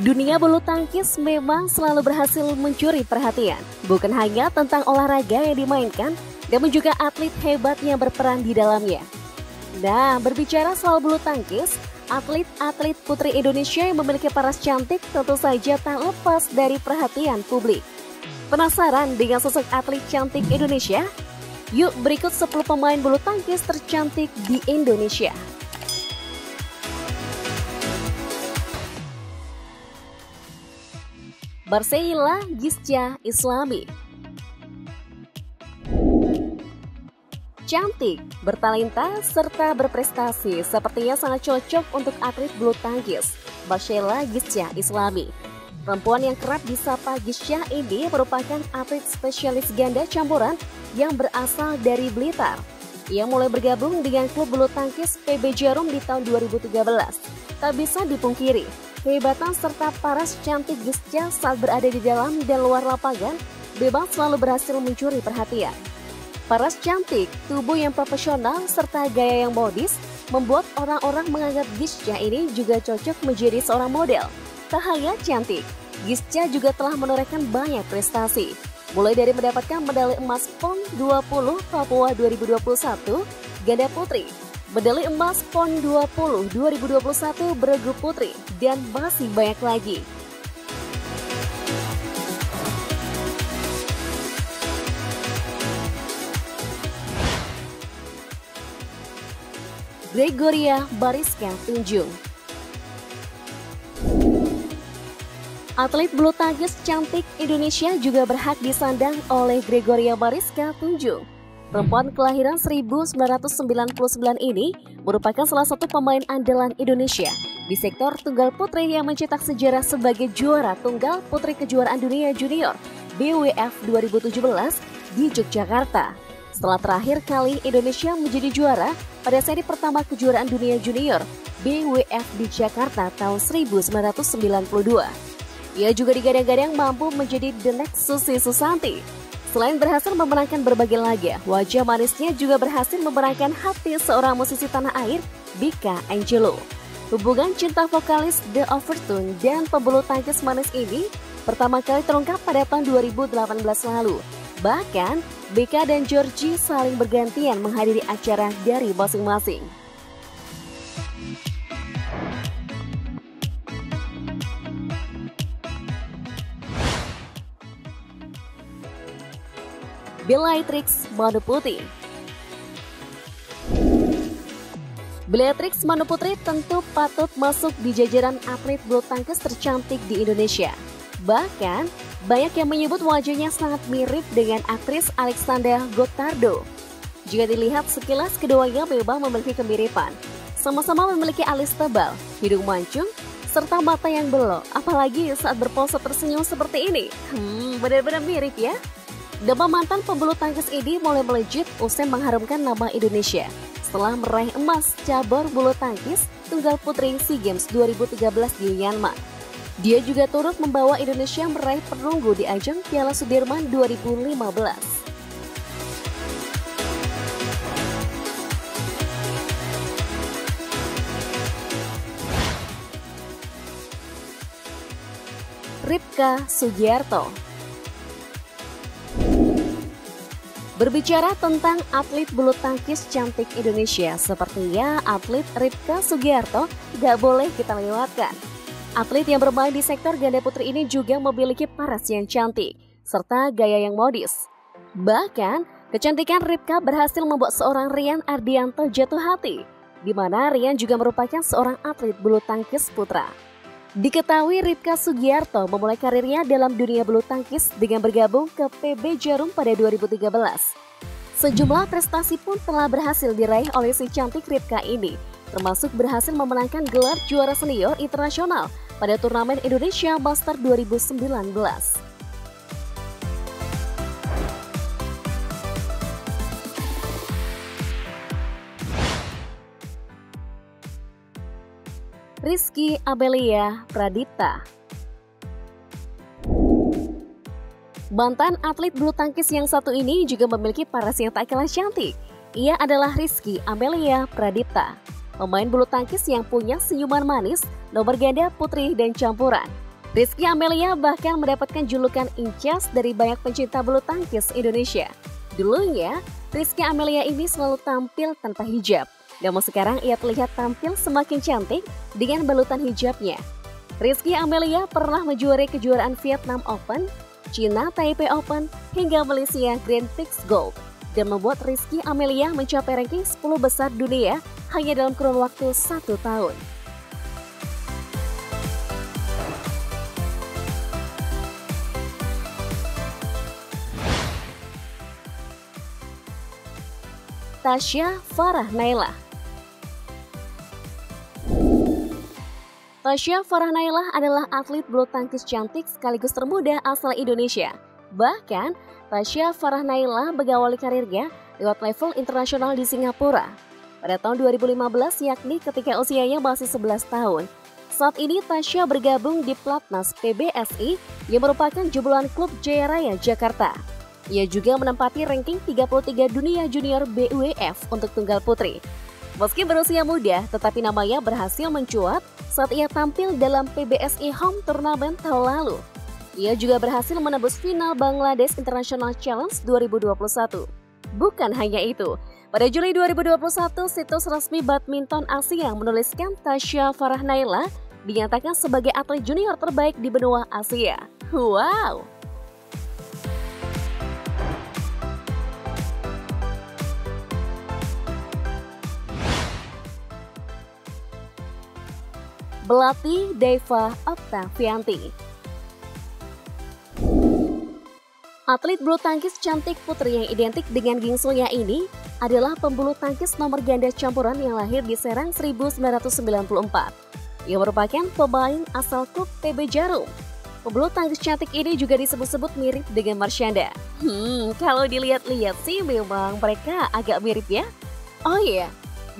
Dunia bulu tangkis memang selalu berhasil mencuri perhatian. Bukan hanya tentang olahraga yang dimainkan, namun juga atlet hebat yang berperan di dalamnya. Nah, berbicara soal bulu tangkis, atlet-atlet putri Indonesia yang memiliki paras cantik tentu saja tak lepas dari perhatian publik. Penasaran dengan sosok atlet cantik Indonesia? Yuk berikut 10 pemain bulu tangkis tercantik di Indonesia. Barsaila Gischa Islami. Cantik, bertalenta, serta berprestasi sepertinya sangat cocok untuk atlet bulu tangkis. Barsaila Gischa Islami, perempuan yang kerap disapa Gischa, ini merupakan atlet spesialis ganda campuran yang berasal dari Blitar. Ia mulai bergabung dengan klub bulu tangkis PB Djarum di tahun 2013. Tak bisa dipungkiri, kehebatan serta paras cantik Gischa saat berada di dalam dan luar lapangan memang selalu berhasil mencuri perhatian. Paras cantik, tubuh yang profesional, serta gaya yang modis membuat orang-orang menganggap Gischa ini juga cocok menjadi seorang model. Tak hanya cantik, Gischa juga telah menorehkan banyak prestasi. Mulai dari mendapatkan medali emas PON 20 Papua 2021 ganda putri, medali emas PON 20 2021 beregu putri, dan masih banyak lagi. Gregoria Mariska Tunjung. Atlet bulu tangkis cantik Indonesia juga berhak disandang oleh Gregoria Mariska Tunjung. Perempuan kelahiran 1999 ini merupakan salah satu pemain andalan Indonesia di sektor tunggal putri yang mencetak sejarah sebagai juara tunggal putri kejuaraan dunia junior BWF 2017 di Yogyakarta. Setelah terakhir kali Indonesia menjadi juara pada seri pertama kejuaraan dunia junior BWF di Jakarta tahun 1992. Ia juga digadang-gadang mampu menjadi the next Susi Susanti. Selain berhasil memenangkan berbagai laga, wajah manisnya juga berhasil memenangkan hati seorang musisi tanah air, Vicky Angelo. Hubungan cinta vokalis The Overtone dan pebulu tangkis manis ini pertama kali terungkap pada tahun 2018 lalu. Bahkan, Vicky dan Georgie saling bergantian menghadiri acara dari masing-masing. Belatrix Manuputri. Belatrix Manuputri tentu patut masuk di jajaran atlet bulu tangkis tercantik di Indonesia. Bahkan, banyak yang menyebut wajahnya sangat mirip dengan aktris Alexander Gotardo. Jika dilihat sekilas, keduanya memang memiliki kemiripan. Sama-sama memiliki alis tebal, hidung mancung, serta mata yang belok. Apalagi saat berpose tersenyum seperti ini. Benar-benar mirip ya. Nama mantan pebulu tangkis ini mulai melejit usai mengharumkan nama Indonesia setelah meraih emas cabur bulu tangkis tunggal putri SEA Games 2013 di Myanmar. Dia juga turut membawa Indonesia meraih perunggu di ajang Piala Sudirman 2015. Ribka Sugiarto. Berbicara tentang atlet bulu tangkis cantik Indonesia, sepertinya atlet Ribka Sugiarto gak boleh kita lewatkan. Atlet yang bermain di sektor ganda putri ini juga memiliki paras yang cantik, serta gaya yang modis. Bahkan, kecantikan Ribka berhasil membuat seorang Rian Ardianto jatuh hati, di mana Rian juga merupakan seorang atlet bulu tangkis putra. Diketahui Ribka Sugiarto memulai karirnya dalam dunia bulu tangkis dengan bergabung ke PB Djarum pada 2013. Sejumlah prestasi pun telah berhasil diraih oleh si cantik Ribka ini, termasuk berhasil memenangkan gelar juara senior internasional pada turnamen Indonesia Master 2019. Rizki Amelia Pradita. Mantan atlet bulu tangkis yang satu ini juga memiliki paras yang tak kalah cantik. Ia adalah Rizki Amelia Pradita, pemain bulu tangkis yang punya senyuman manis, nomor ganda putri dan campuran. Rizki Amelia bahkan mendapatkan julukan Incas dari banyak pencinta bulu tangkis Indonesia. Dulunya, Rizki Amelia ini selalu tampil tanpa hijab. Namun sekarang ia terlihat tampil semakin cantik dengan balutan hijabnya. Rizki Amelia pernah menjuarai kejuaraan Vietnam Open, China Taipei Open, hingga Malaysia Grand Prix Gold. Dan membuat Rizki Amelia mencapai ranking 10 besar dunia hanya dalam kurun waktu 1 tahun. Tasya Farah Nailah. Tasya Farah Nailah adalah atlet bulu tangkis cantik sekaligus termuda asal Indonesia. Bahkan, Tasya Farah Nailah mengawali karirnya lewat level internasional di Singapura pada tahun 2015, yakni ketika usianya masih 11 tahun. Saat ini Tasya bergabung di Platnas PBSI yang merupakan jebolan klub Jaya Raya Jakarta. Ia juga menempati ranking 33 dunia junior BWF untuk tunggal putri. Meski berusia muda, tetapi namanya berhasil mencuat saat ia tampil dalam PBSI Home Tournament tahun lalu. Ia juga berhasil menembus final Bangladesh International Challenge 2021. Bukan hanya itu, pada Juli 2021 situs resmi Badminton Asia menuliskan Tasya Farah Nailah dinyatakan sebagai atlet junior terbaik di benua Asia. Wow! Pelatih Deva Oktavianti. Atlet bulu tangkis cantik putri yang identik dengan gingsulnya ini adalah pembulu tangkis nomor ganda campuran yang lahir di Serang 1994. Ia merupakan pemain asal klub PB Djarum. Pembulu tangkis cantik ini juga disebut-sebut mirip dengan Marshanda. Kalau dilihat-lihat sih memang mereka agak mirip ya. Oh iya.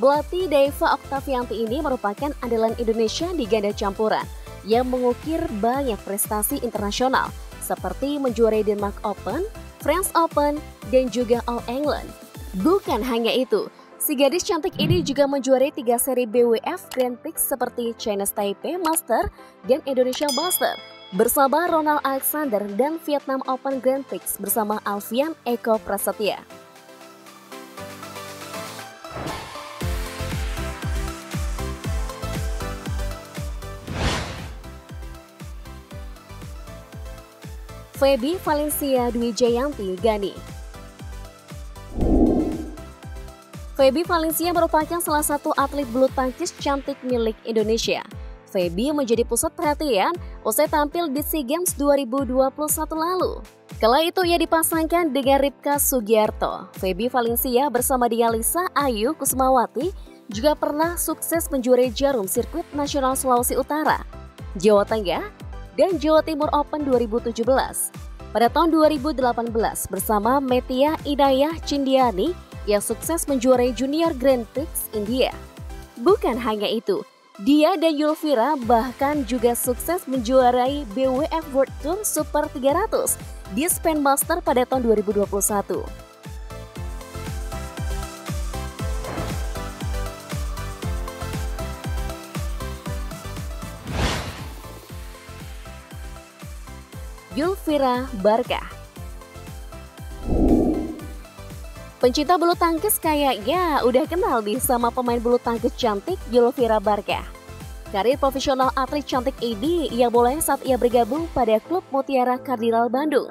Pelatih Deva Oktavianti ini merupakan andalan Indonesia di ganda campuran yang mengukir banyak prestasi internasional seperti menjuarai Denmark Open, French Open, dan juga All England. Bukan hanya itu, si gadis cantik ini juga menjuarai 3 seri BWF Grand Prix seperti Chinese Taipei Master dan Indonesia Master bersama Ronald Alexander dan Vietnam Open Grand Prix bersama Alfian Eko Prasetya. Febby Valencia Dwi Jayanti Gani. Febby Valencia merupakan salah satu atlet bulu tangkis cantik milik Indonesia. Febby menjadi pusat perhatian usai tampil di SEA Games 2021 lalu. Kala itu ia dipasangkan dengan Ribka Sugiarto. Febby Valencia bersama Dialisa Ayu Kusmawati juga pernah sukses menjuarai jarum sirkuit nasional Sulawesi Utara, Jawa Tengah, dan Jawa Timur Open 2017. Pada tahun 2018 bersama Metia Idayah Cindiani yang sukses menjuarai Junior Grand Prix India. Bukan hanya itu, dia dan Yulfira bahkan juga sukses menjuarai BWF World Tour Super 300 di Span Master pada tahun 2021. Yulfira Barkah. Pencinta bulu tangkis kayaknya udah kenal nih sama pemain bulu tangkis cantik Yulfira Barkah. Karir profesional atlet cantik ini ia mulai saat ia bergabung pada klub Mutiara Kardinal Bandung.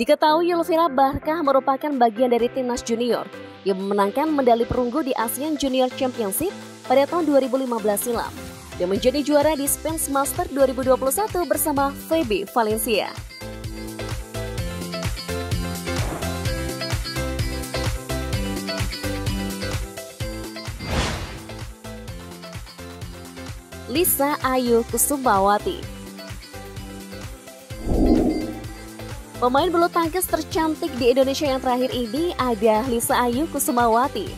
Diketahui Yulfira Barkah merupakan bagian dari timnas junior yang memenangkan medali perunggu di ASEAN Junior Championship pada tahun 2015 silam. Dan menjadi juara di Span Master 2021 bersama Febby Valencia. Lisa Ayu Kusumawati. Pemain bulu tangkis tercantik di Indonesia yang terakhir ini ada Lisa Ayu Kusumawati.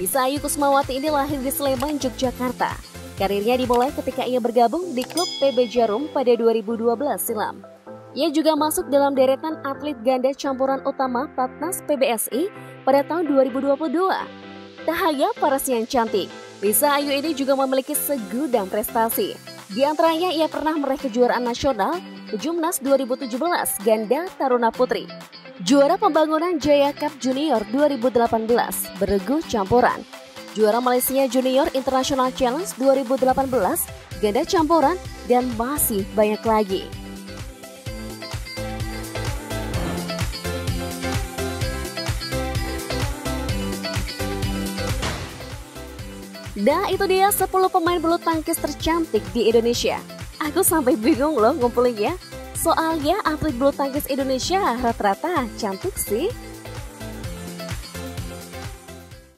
Lisa Ayu Kusumawati ini lahir di Sleman, Yogyakarta. Karirnya dimulai ketika ia bergabung di klub PB Djarum pada 2012 silam. Ia juga masuk dalam deretan atlet ganda campuran utama Platnas PBSI pada tahun 2022. Tak hanya paras yang cantik, Lisa Ayu ini juga memiliki segudang prestasi. Di antaranya ia pernah meraih kejuaraan nasional Kejumnas 2017 Ganda Taruna Putri, juara pembangunan Jaya Cup Junior 2018 beregu campuran, juara Malaysia Junior International Challenge 2018 ganda campuran, dan masih banyak lagi. Nah, itu dia 10 pemain bulu tangkis tercantik di Indonesia. Aku sampai bingung loh ngumpulinnya. Soalnya atlet bulu tangkis Indonesia rata-rata cantik sih.